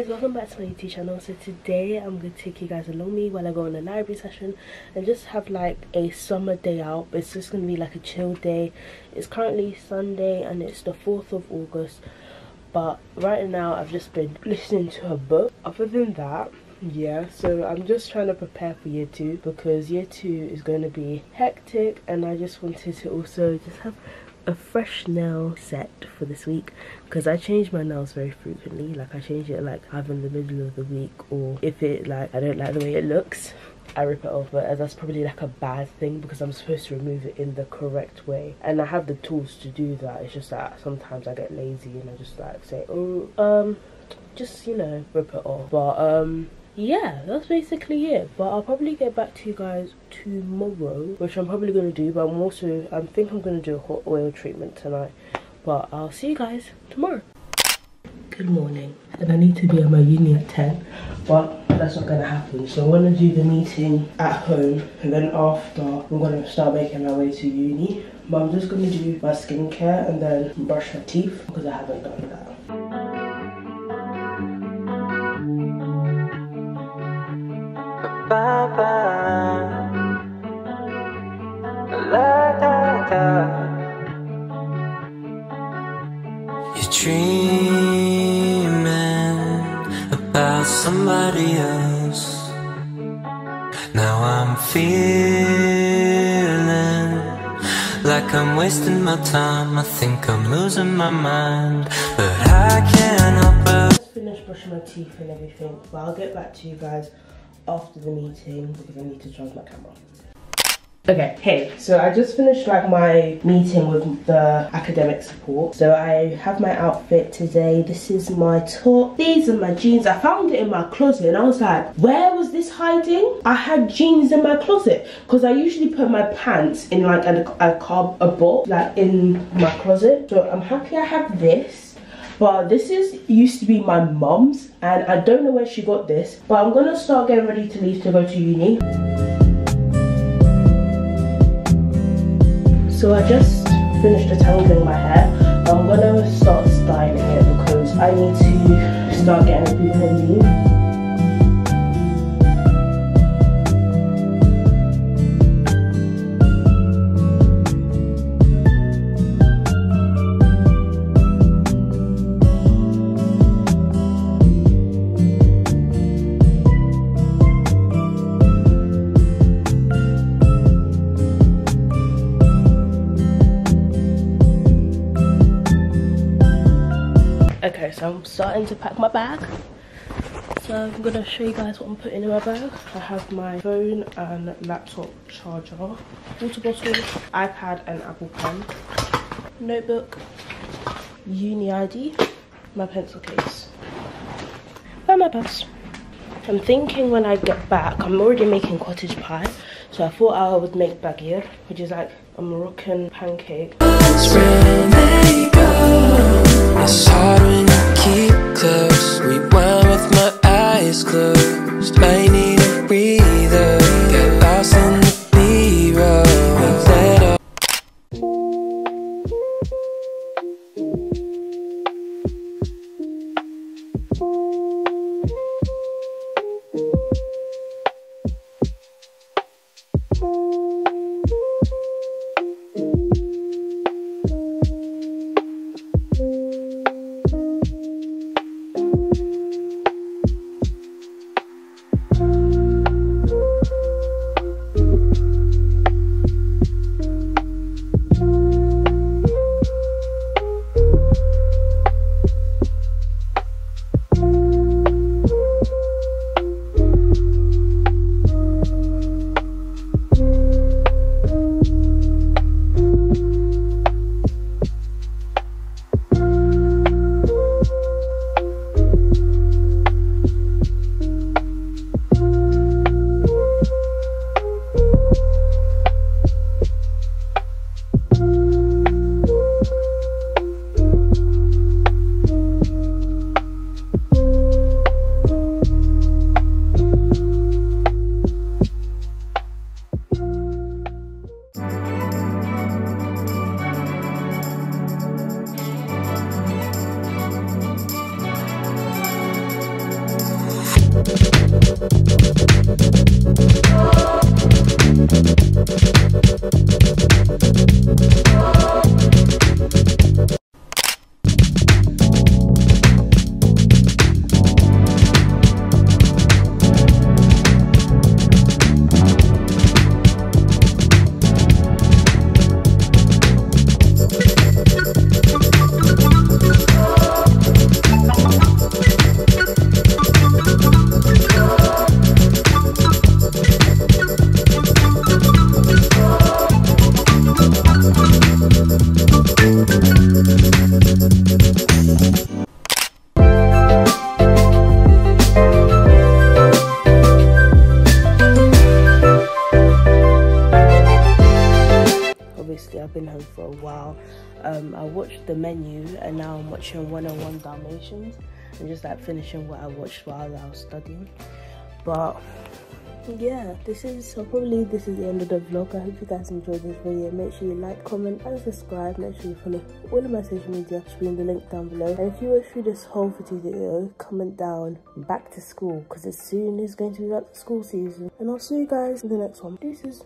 guys, welcome back to my YouTube channel. So today I'm going to take you guys along me while I go on a library session and just have like a summer day out. It's just going to be like a chill day. It's currently Sunday and it's the 4th of August, but right now I've just been listening to a book. Other than that, yeah, so I'm just trying to prepare for year two because year two is going to be hectic, and I just wanted to also just have a fresh nail set for this week because I change my nails very frequently. Like I change it like either in the middle of the week, or if it like I don't like the way it looks, I rip it off. But as that's probably like a bad thing because I'm supposed to remove it in the correct way, and I have the tools to do that. It's just that sometimes I get lazy and I just like say, oh, just, you know, rip it off. But yeah, that's basically it. But I'll probably get back to you guys tomorrow, which I'm probably going to do, but I think I'm going to do a hot oil treatment tonight. But I'll see you guys tomorrow. Good morning, and I need to be at my uni at 10, but that's not going to happen. So I'm going to do the meeting at home, and then after I'm going to start making my way to uni. But I'm just going to do my skincare and then brush my teeth because I haven't done that. Baba, la da da. You're dreaming about somebody else. Now I'm feeling like I'm wasting my time. I think I'm losing my mind, but I can't help but. Just finished brushing my teeth and everything, but I'll get back to you guys after the meeting because I need to charge my camera. Okay, hey, so I just finished like my meeting with the academic support. So I have my outfit today. This is my top. These are my jeans. I found it in my closet and I was like, where was this hiding? I had jeans in my closet because I usually put my pants in like a box, like in my closet. So I'm happy I have this. But this used to be my mum's, and I don't know where she got this. But I'm gonna start getting ready to leave to go to uni. So I just finished detangling my hair. I'm gonna start styling it because I need to start getting a bit of leave. Okay, so I'm starting to pack my bag. So I'm gonna show you guys what I'm putting in my bag. I have my phone and laptop charger, water bottle, iPad and Apple Pen, notebook, uni ID, my pencil case, and my purse. I'm thinking when I get back, I'm already making cottage pie, so I thought I would make baghrir, which is like a Moroccan pancake. It's hard when I keep close. Rewind with my eyes closed. Might need a breather. Get lost in the mirror. a while. I watched the menu and now I'm watching 101 Dalmatians and just like finishing what I watched while I was studying. But yeah, this is the end of the vlog. I hope you guys enjoyed this video. Make sure you like, comment and subscribe. Make sure you follow all of my social media, screen the link down below. And if you watch through this whole video, comment down back to school, because as soon is going to be back to school season. And I'll see you guys in the next one. Deuces.